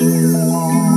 you.